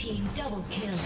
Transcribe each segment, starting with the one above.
team double kill.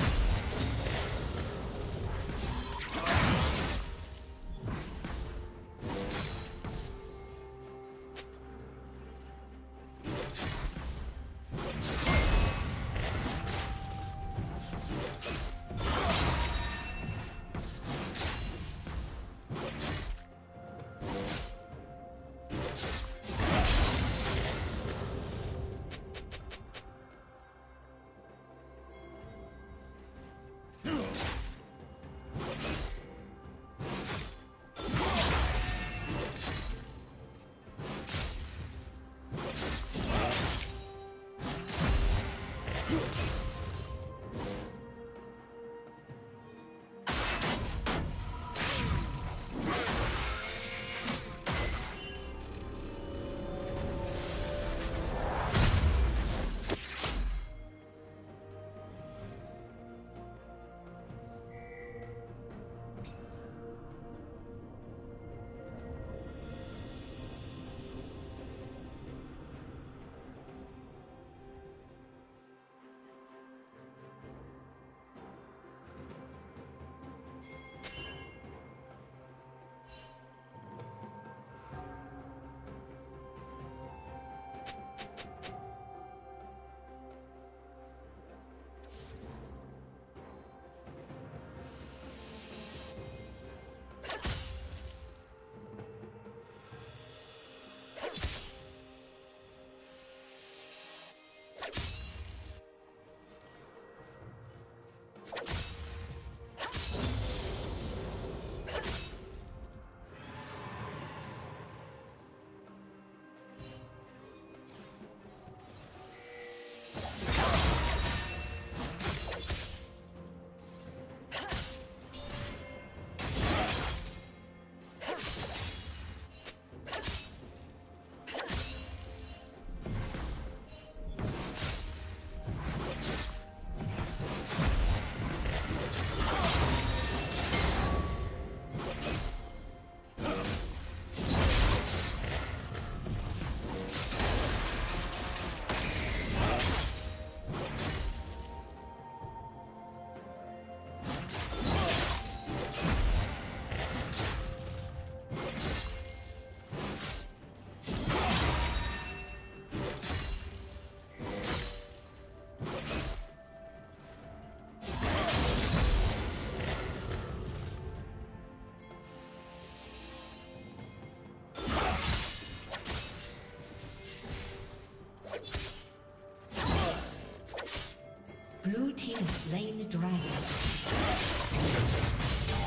Blue team slain the dragon.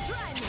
Try me!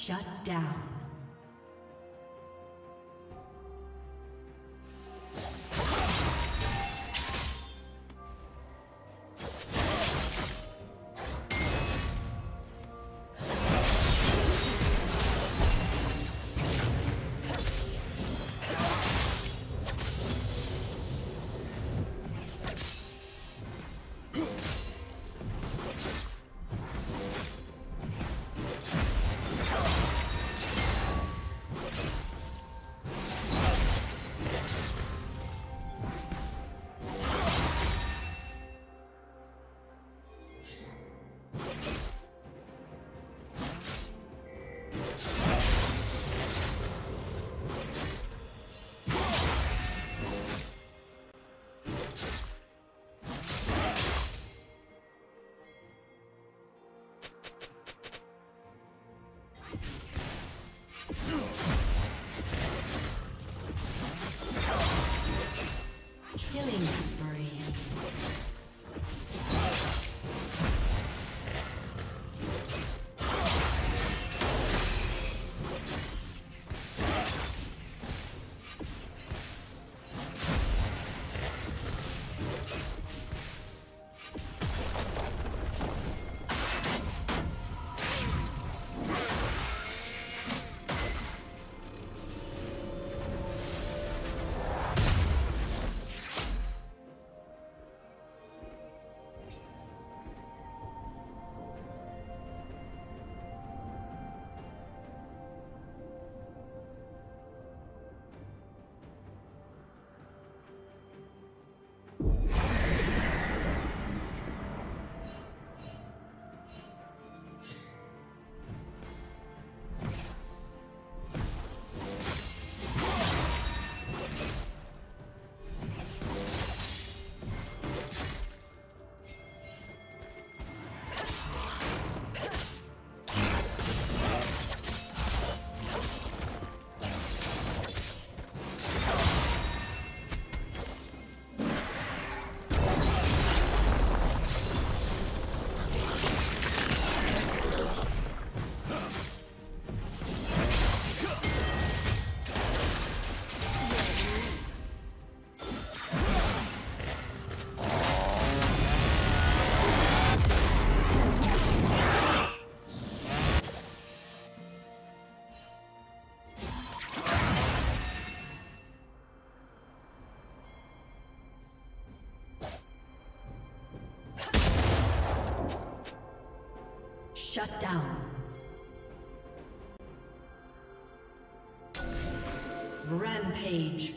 Shut down. Shut down. Rampage.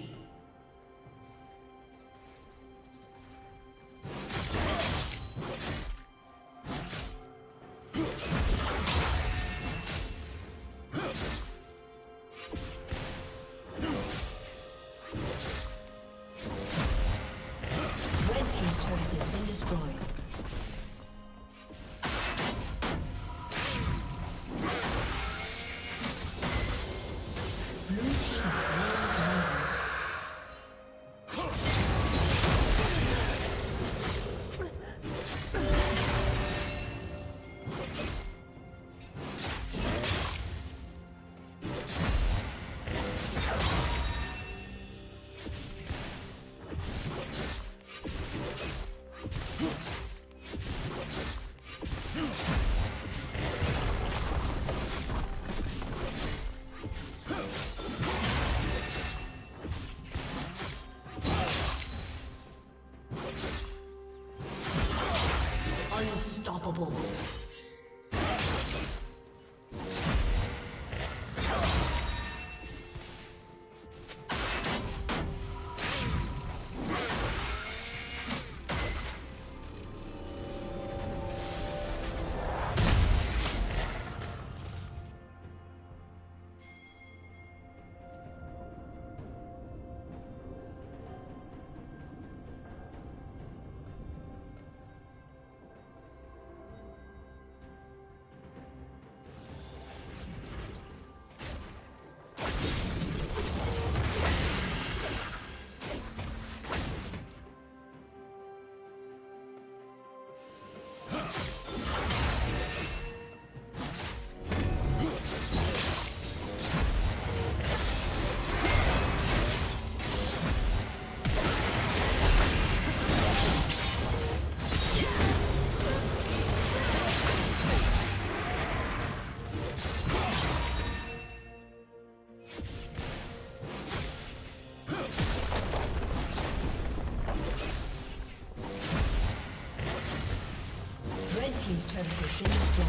Unstoppable. team's turret has been destroyed.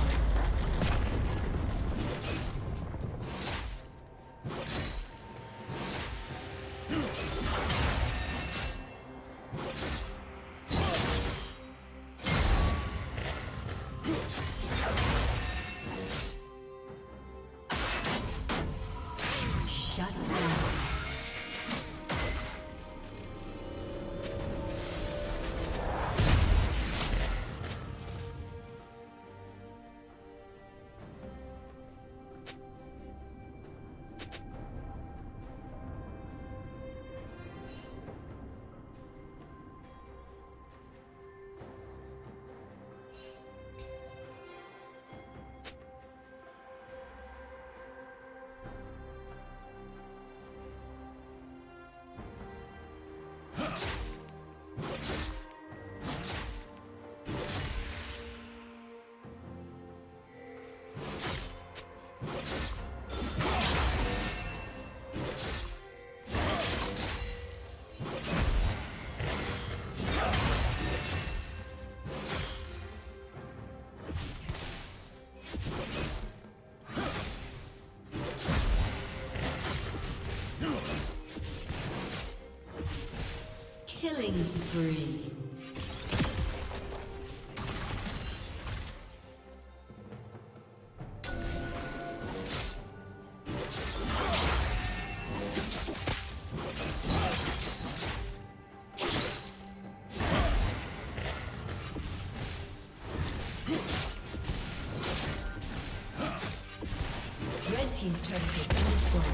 Killing spree. Red team's turret has been destroyed.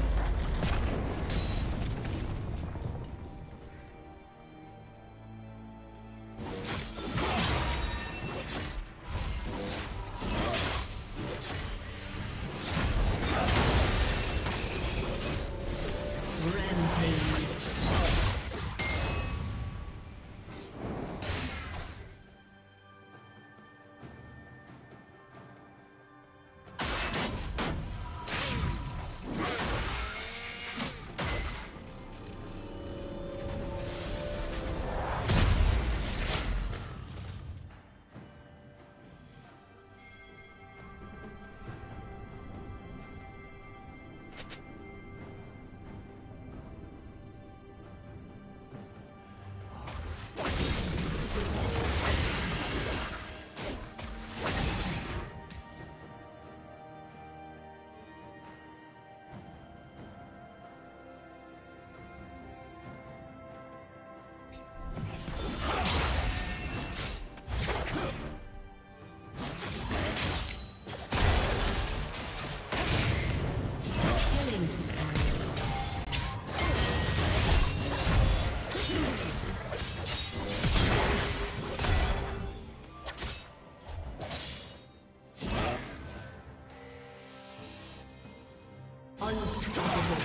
Unstoppable.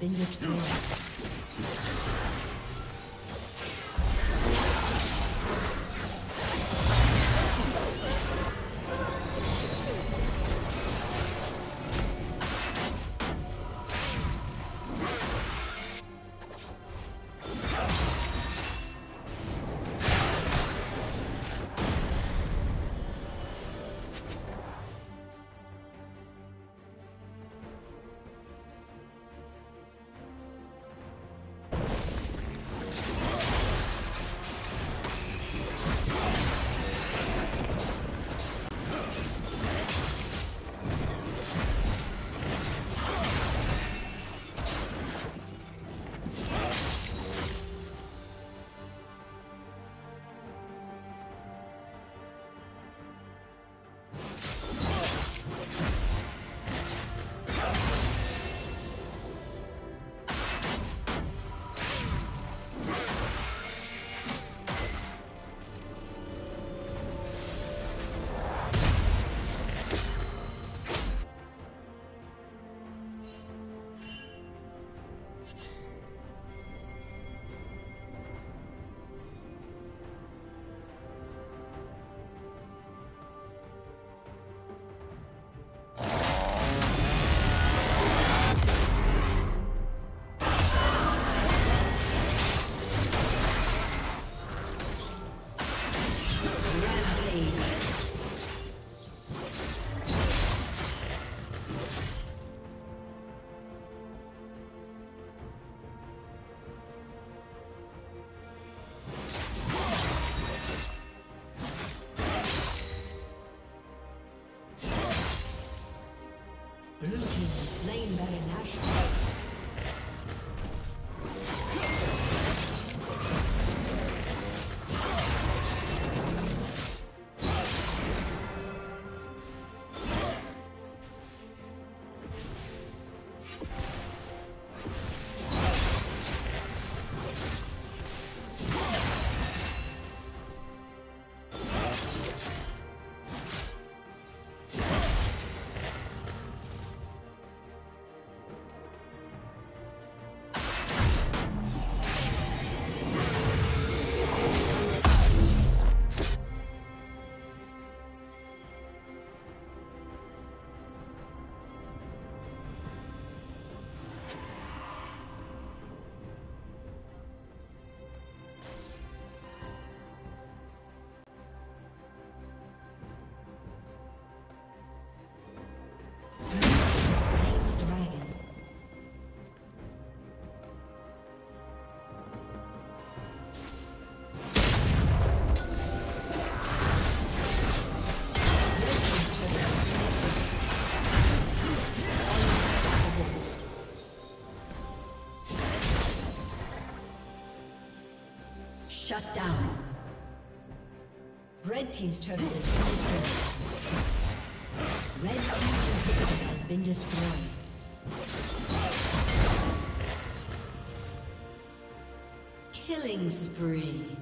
been destroyed. Shut down. Red team's turret has been destroyed. Red team's turret has been destroyed. Killing spree.